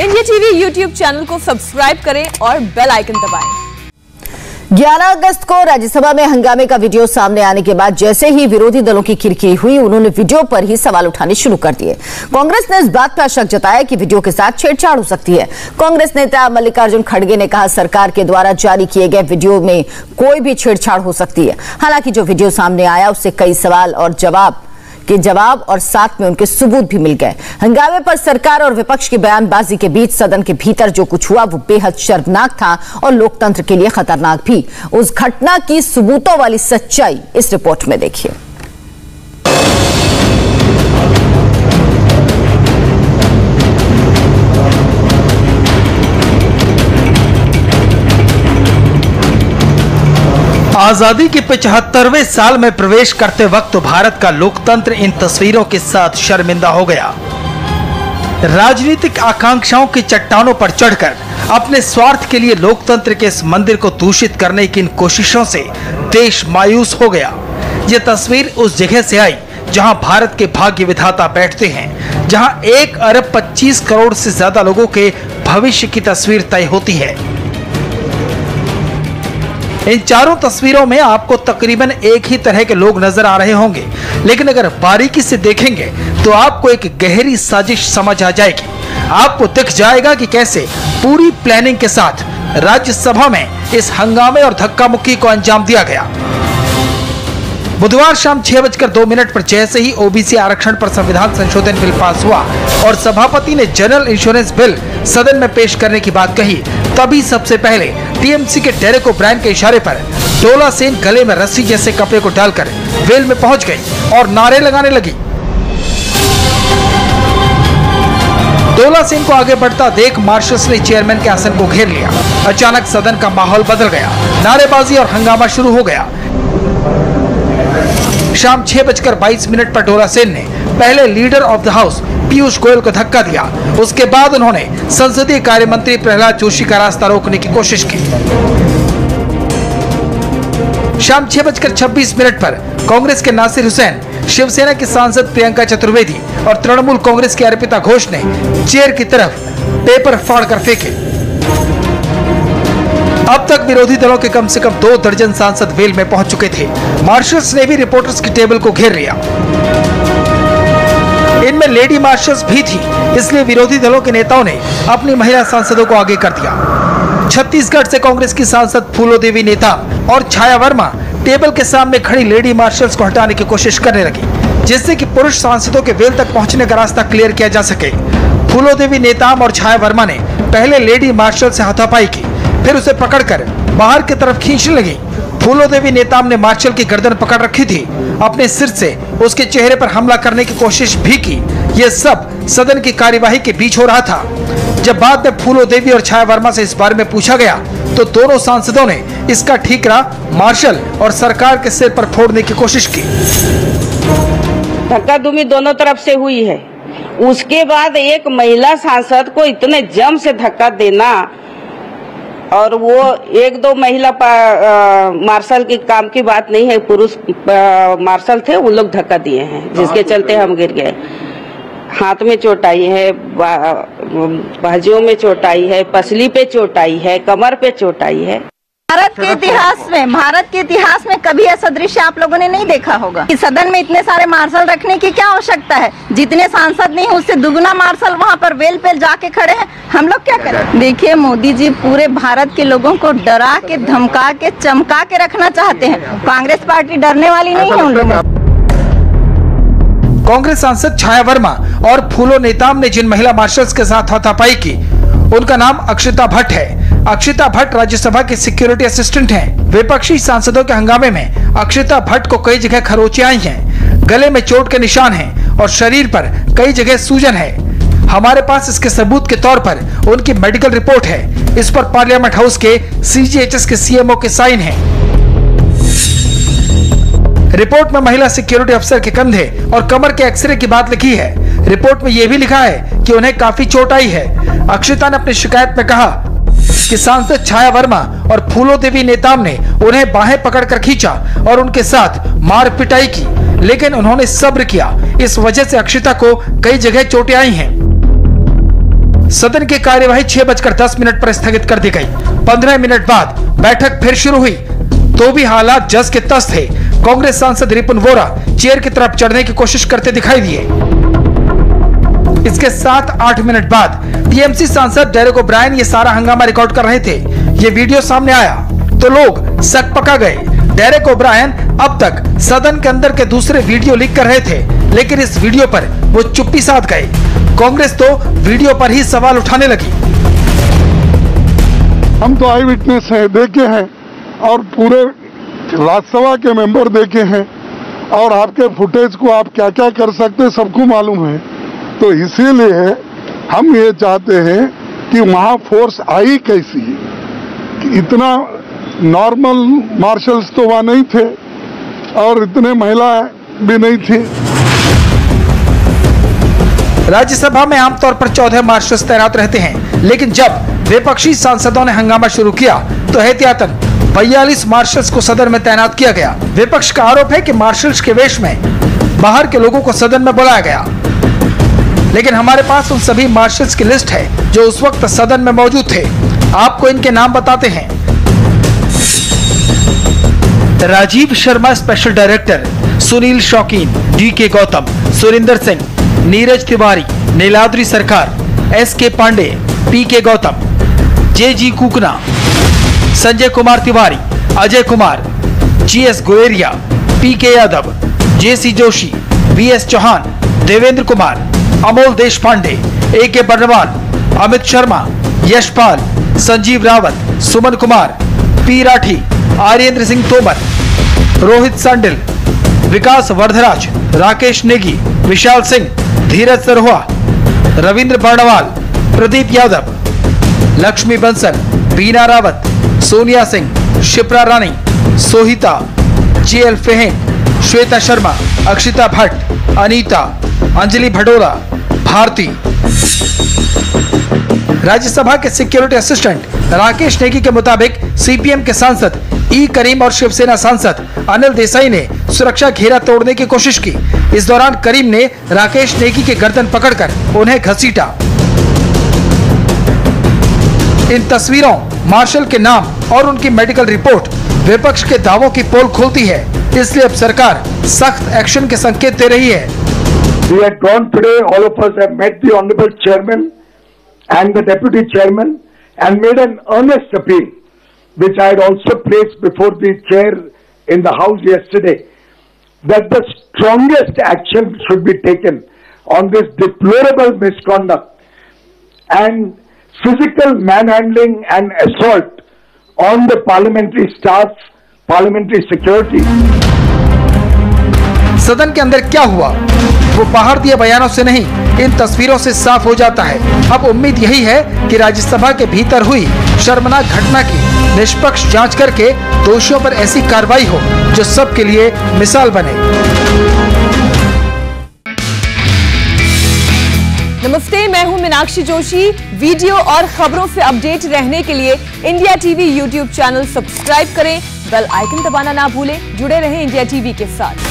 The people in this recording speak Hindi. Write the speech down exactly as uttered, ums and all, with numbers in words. इंडिया टीवी यूट्यूब चैनल को सब्सक्राइब करें और बेल आइकन दबाएं। ग्यारह अगस्त को राज्यसभा में हंगामे का वीडियो सामने आने के बाद जैसे ही विरोधी दलों की खिड़की हुई, उन्होंने वीडियो पर ही सवाल उठाने शुरू कर दिए। कांग्रेस ने इस बात पर शक जताया कि वीडियो के साथ छेड़छाड़ हो सकती है। कांग्रेस नेता मल्लिकार्जुन खड़गे ने कहा, सरकार के द्वारा जारी किए गए वीडियो में कोई भी छेड़छाड़ हो सकती है। हालांकि जो वीडियो सामने आया उससे कई सवाल और जवाब के जवाब और साथ में उनके सबूत भी मिल गए। हंगामे पर सरकार और विपक्ष की बयानबाजी के बीच सदन के भीतर जो कुछ हुआ वो बेहद शर्मनाक था और लोकतंत्र के लिए खतरनाक भी। उस घटना की सबूतों वाली सच्चाई इस रिपोर्ट में देखिए। आजादी के पचहत्तरवें साल में प्रवेश करते वक्त भारत का लोकतंत्र इन तस्वीरों के साथ शर्मिंदा हो गया। राजनीतिक आकांक्षाओं की चट्टानों पर चढ़कर अपने स्वार्थ के लिए लोकतंत्र के इस मंदिर को दूषित करने की इन कोशिशों से देश मायूस हो गया। ये तस्वीर उस जगह से आई जहां भारत के भाग्य विधाता बैठते हैं, जहां एक अरब पच्चीस करोड़ से ज्यादा लोगों के भविष्य की तस्वीर तय होती है। इन चारों तस्वीरों में आपको तकरीबन एक ही तरह के लोग नजर आ रहे होंगे, लेकिन अगर बारीकी से देखेंगे तो आपको एक गहरी साजिश समझ आ जाएगी। आपको दिख जाएगा कि कैसे पूरी प्लानिंग के साथ राज्यसभा में इस हंगामे और धक्का मुक्की को अंजाम दिया गया। बुधवार शाम छह बजकर दो मिनट पर जैसे ही ओबीसी आरक्षण पर संविधान संशोधन बिल पास हुआ और सभापति ने जनरल इंश्योरेंस बिल सदन में पेश करने की बात कही, तभी सबसे पहले टीएमसी के डेरेक ओब्रायन के इशारे पर डोला सेन गले में रस्सी जैसे कपड़े को डालकर वेल में पहुंच गई और नारे लगाने लगी। डोला सेन को आगे बढ़ता देख मार्शल्स ने चेयरमैन के आसन को घेर लिया। अचानक सदन का माहौल बदल गया, नारेबाजी और हंगामा शुरू हो गया। शाम छह बजकर बाईस मिनट पर डोला सेन ने पहले leader of the house Piyush Goyal को धक्का दिया। उसके बाद उन्होंने संसदीय कार्य मंत्री प्रहलाद जोशी का रास्ता रोकने की कोशिश की। शाम छह बजकर छब्बीस मिनट पर कांग्रेस के नासिर हुसैन, शिवसेना की सांसद प्रियंका चतुर्वेदी और तृणमूल कांग्रेस की अर्पिता घोष ने चेयर की तरफ पेपर फाड़कर फेंके। अब तक विरोधी दलों के कम से कम दो दर्जन सांसद वेल में पहुंच चुके थे। मार्शल्स ने भी रिपोर्टर्स की टेबल को घेर लिया। इनमें लेडी मार्शल्स भी थी, इसलिए विरोधी दलों के नेताओं ने अपनी महिला सांसदों को आगे कर दिया। छत्तीसगढ़ से कांग्रेस की सांसद फूलो देवी नेताम और छाया वर्मा टेबल के सामने खड़ी लेडी मार्शल्स को हटाने की कोशिश करने लगी, जिससे कि पुरुष सांसदों के वेल तक पहुंचने का रास्ता क्लियर किया जा सके। फूलो देवी नेताम और छाया वर्मा ने पहले लेडी मार्शल से हाथापाई की, फिर उसे पकड़कर बाहर की तरफ खींचने लगी। फूलो देवी नेताम ने मार्शल की गर्दन पकड़ रखी थी, अपने सिर से उसके चेहरे पर हमला करने की कोशिश भी की। यह सब सदन की कार्यवाही के बीच हो रहा था। जब बाद में फूलो देवी और छाया वर्मा से इस बारे में पूछा गया तो दोनों सांसदों ने इसका ठीकरा मार्शल और सरकार के सिर पर फोड़ने की कोशिश की। धक्काधुम्मी दोनों तरफ से हुई है। उसके बाद एक महिला सांसद को इतने जम से धक्का देना, और वो एक दो महिला मार्शल की काम की बात नहीं है, पुरुष मार्शल थे उन लोग धक्का दिए हैं, जिसके चलते हम गिर गए। हाथ में चोट आई है, बाजुओं में चोट आई है, पसली पे चोट आई है, कमर पे चोट आई है। भारत के इतिहास में भारत के इतिहास में कभी ऐसा दृश्य आप लोगों ने नहीं देखा होगा। इस सदन में इतने सारे मार्शल रखने की क्या आवश्यकता है? जितने सांसद नहीं उससे दुगुना मार्शल वहाँ पर वेल पे जाके खड़े हैं, हम लोग क्या करें? देखिए मोदी जी पूरे भारत के लोगों को डरा के धमका के चमका के रखना चाहते हैं। कांग्रेस पार्टी डरने वाली नहीं है उन लोगों। कांग्रेस सांसद छाया वर्मा और फूलो नेताम ने जिन महिला मार्शल्स के साथ हाथापाई की, उनका नाम अक्षिता भट्ट है। अक्षिता भट्ट राज्यसभा के सिक्योरिटी असिस्टेंट हैं। विपक्षी सांसदों के हंगामे में अक्षिता भट्ट को कई जगह खरोंचे आई हैं, गले में चोट के निशान हैं और शरीर पर कई जगह सूजन है। हमारे पास इसके सबूत के तौर पर उनकी मेडिकल रिपोर्ट है। इस पर पार्लियामेंट हाउस के सीजीएचएस के सीएमओ के साइन है। रिपोर्ट में महिला सिक्योरिटी अफसर के कंधे और कमर के एक्सरे की बात लिखी है। रिपोर्ट में यह भी लिखा है कि उन्हें काफी चोट आई है। अक्षिता ने अपनी शिकायत में कहा कि सांसद छाया वर्मा और फूलो देवी नेताम ने उन्हें बाहें पकड़कर खींचा और उनके साथ मार पिटाई की, लेकिन उन्होंने सब्र किया। इस वजह से अक्षिता को कई जगह चोटें आई हैं। सदन की कार्यवाही छह बजकर दस मिनट पर स्थगित कर दी गई। पंद्रह मिनट बाद बैठक फिर शुरू हुई तो भी हालात जस के तस थे। कांग्रेस सांसद रिपुन बोरा चेयर की तरफ चढ़ने की कोशिश करते दिखाई दिए। इसके साथ आठ मिनट बाद टीएमसी सांसद डेरेक ओब्रायन ये सारा हंगामा रिकॉर्ड कर रहे थे। ये वीडियो सामने आया तो लोग सकपका गए। डेरेक ओब्रायन अब तक सदन के अंदर के दूसरे वीडियो लीक कर रहे थे, लेकिन इस वीडियो पर वो चुप्पी साध गए। कांग्रेस तो वीडियो पर ही सवाल उठाने लगी। हम तो आई विटनेस हैं, देखे हैं और पूरे राज्यसभा के मेंबर देखे हैं और आपके फुटेज को आप क्या क्या कर सकते सबको मालूम है। तो इसीलिए हम ये चाहते हैं कि वहाँ फोर्स आई कैसी, कि इतना नॉर्मल मार्शल्स तो वहाँ नहीं थे और इतने महिला भी नहीं थी। राज्यसभा में आमतौर पर चौदह मार्शल्स तैनात रहते हैं, लेकिन जब विपक्षी सांसदों ने हंगामा शुरू किया तो एहतियातन बयालीस मार्शल्स को सदन में तैनात किया गया। विपक्ष का आरोप है कि मार्शल्स के वेश में बाहर के लोगों को सदन में बुलाया गया, लेकिन हमारे पास उन सभी मार्शल्स की लिस्ट है जो उस वक्त सदन में मौजूद थे। आपको इनके नाम बताते हैं। Rajiv Sharma special director, Sunil Shaukeen, D के गौतम, सुरेंद्र सिंह, नीरज तिवारी, नीलाद्री सरकार, एस के Pandey, P K Gautam, J G Kukna, Sanjay Kumar Tiwari, Ajay Kumar, G S Goveria, P K Yadav, J C Joshi, B S Chauhan, Devendra Kumar, Amol देश Pandey, A K Barnwal, Amit Sharma, Yashpal, Sanjeev Rawat, Suman Kumar, P Rathi, Aryendra Singh Tomar, Rohit Sandil, Vikas Vardhraj, Rakesh Negi, Vishal Singh, Dheeraj Sarhua, Ravindra Barnwal, Pradeep Yadav, Lakshmi Bansal, Beena Rawat, Sonia Singh, Shipra Rani, Sohita, J L Fehen, Shweta Sharma, Akshita Bhatt, Anita, Anjali Bhadola, Bharti. Rajya Sabha के सिक्योरिटी असिस्टेंट राकेश नेगी के मुताबिक सीपीएम के सांसद ई करीम और शिवसेना सांसद अनिल देसाई ने सुरक्षा घेरा तोड़ने की कोशिश की। इस दौरान करीम ने राकेश नेगी के गर्दन पकड़कर उन्हें घसीटा। इन तस्वीरों, मार्शल के नाम और उनकी मेडिकल रिपोर्ट विपक्ष के दावों की पोल खोलती है, इसलिए अब सरकार सख्त एक्शन के संकेत दे रही है। We had gone today, all of us have met the honorable chairman and the deputy chairman and made an earnest appeal, which I had also placed before the chair in the house yesterday, that the strongest action should be taken on this deplorable misconduct and physical manhandling and assault on the parliamentary staff, parliamentary security. सदन के अंदर क्या हुआ वो बाहर दिए बयानों से नहीं, इन तस्वीरों से साफ हो जाता है। अब उम्मीद यही है कि राज्यसभा के भीतर हुई शर्मनाक घटना की निष्पक्ष जांच करके दोषियों पर ऐसी कार्रवाई हो जो सबके लिए मिसाल बने। नमस्ते, मैं हूं मीनाक्षी जोशी। वीडियो और खबरों से अपडेट रहने के लिए India TV YouTube channel subscribe करें, बेल आइकन दबाना ना भूलें। जुड़े रहें इंडिया टीवी के साथ।